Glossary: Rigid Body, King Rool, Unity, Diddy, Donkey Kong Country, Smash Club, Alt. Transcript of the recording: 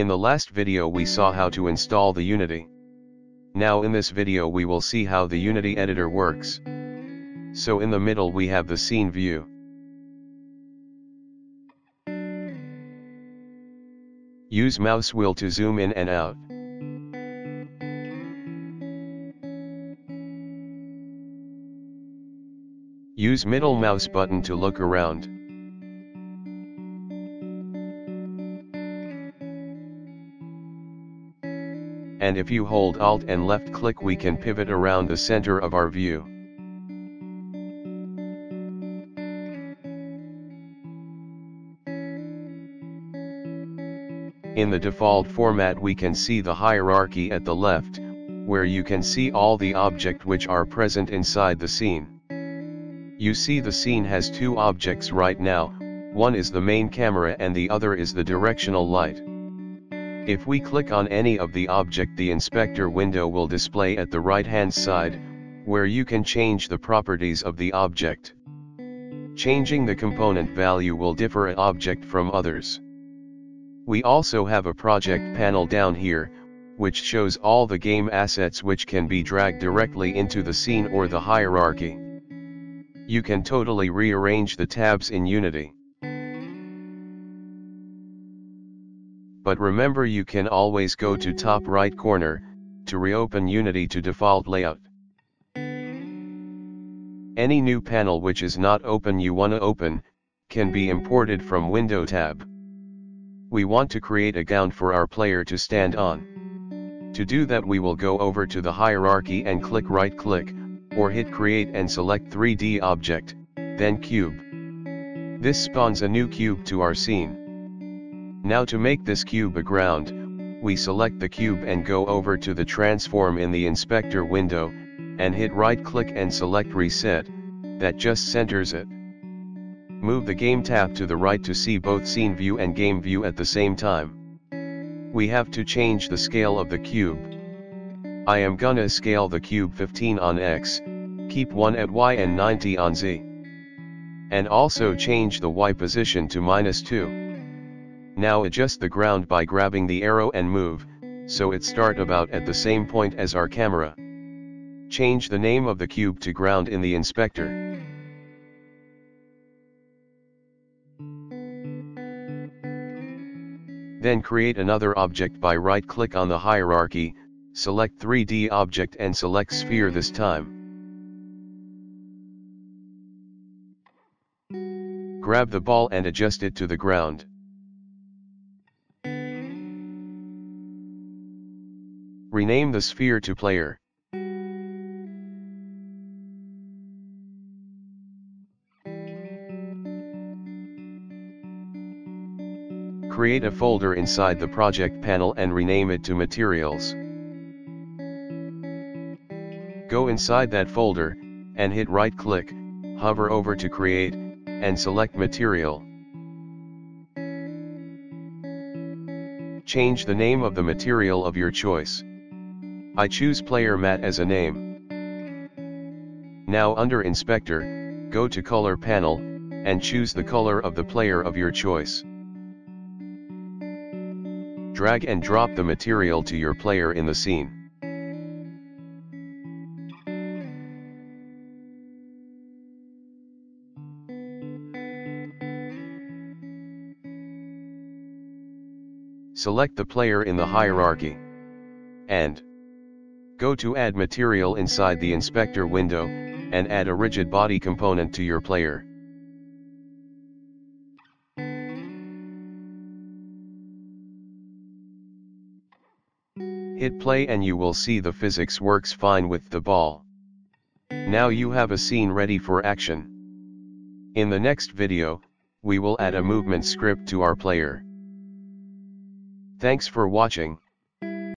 In the last video we saw how to install the Unity. Now in this video we will see how the Unity editor works. So in the middle we have the scene view. Use mouse wheel to zoom in and out. Use middle mouse button to look around. And if you hold Alt and left click, we can pivot around the center of our view. In the default format we can see the hierarchy at the left, where you can see all the objects which are present inside the scene. You see the scene has two objects right now, one is the main camera and the other is the directional light. If we click on any of the object, the inspector window will display at the right hand side, where you can change the properties of the object. Changing the component value will differ an object from others. We also have a project panel down here, which shows all the game assets which can be dragged directly into the scene or the hierarchy. You can totally rearrange the tabs in Unity. But remember, you can always go to top right corner, to reopen Unity to default layout. Any new panel which is not open you wanna open, can be imported from Window tab. We want to create a ground for our player to stand on. To do that we will go over to the hierarchy and click right click, or hit create and select 3D object, then cube. This spawns a new cube to our scene. Now to make this cube a ground, we select the cube and go over to the transform in the inspector window, and hit right click and select reset, that just centers it. Move the game tab to the right to see both scene view and game view at the same time. We have to change the scale of the cube. I am gonna scale the cube 15 on X, keep 1 at Y and 90 on Z. And also change the Y position to -2. Now adjust the ground by grabbing the arrow and move, so it start about at the same point as our camera. Change the name of the cube to ground in the inspector. Then create another object by right click on the hierarchy, select 3D object and select sphere this time. Grab the ball and adjust it to the ground. Rename the sphere to player. Create a folder inside the project panel and rename it to materials. Go inside that folder, and hit right click, hover over to create, and select material. Change the name of the material of your choice. I choose player mat as a name. Now under inspector, go to color panel, and choose the color of the player of your choice. Drag and drop the material to your player in the scene. Select the player in the hierarchy. And go to add material inside the inspector window, and add a rigid body component to your player. Hit play and you will see the physics works fine with the ball. Now you have a scene ready for action. In the next video, we will add a movement script to our player. Thanks for watching.